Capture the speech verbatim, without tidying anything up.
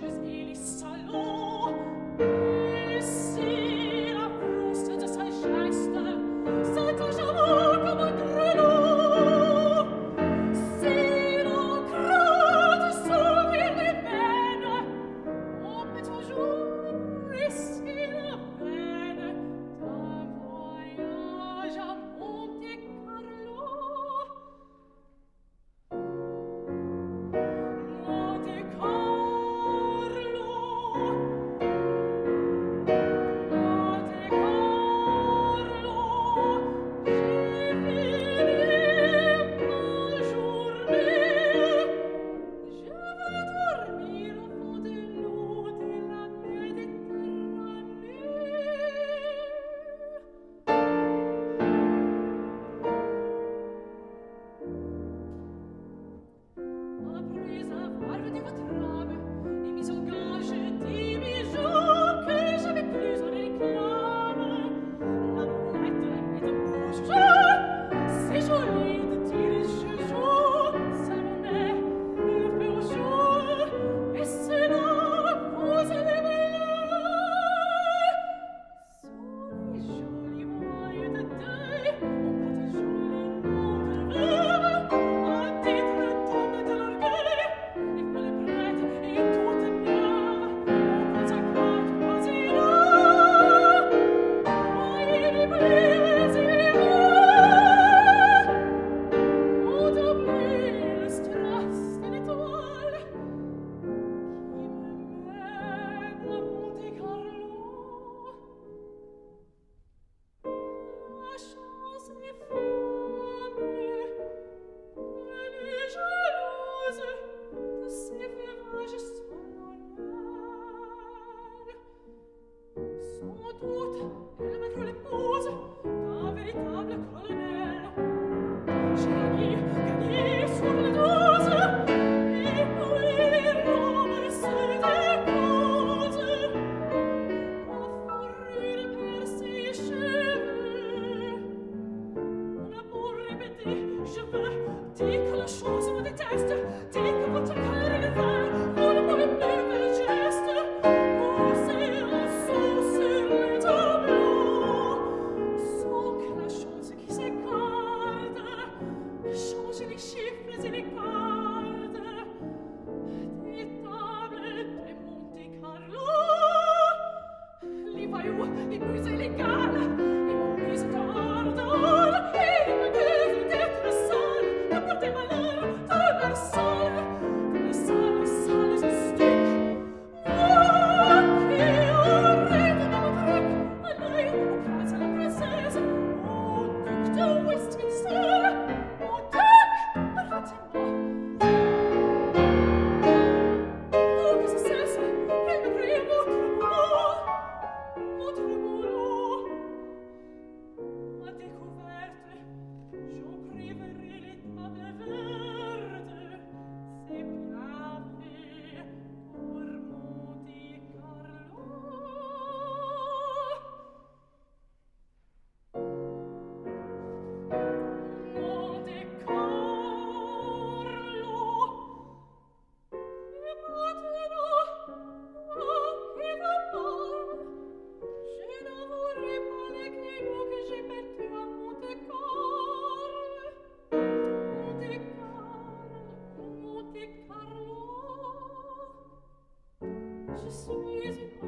Je suis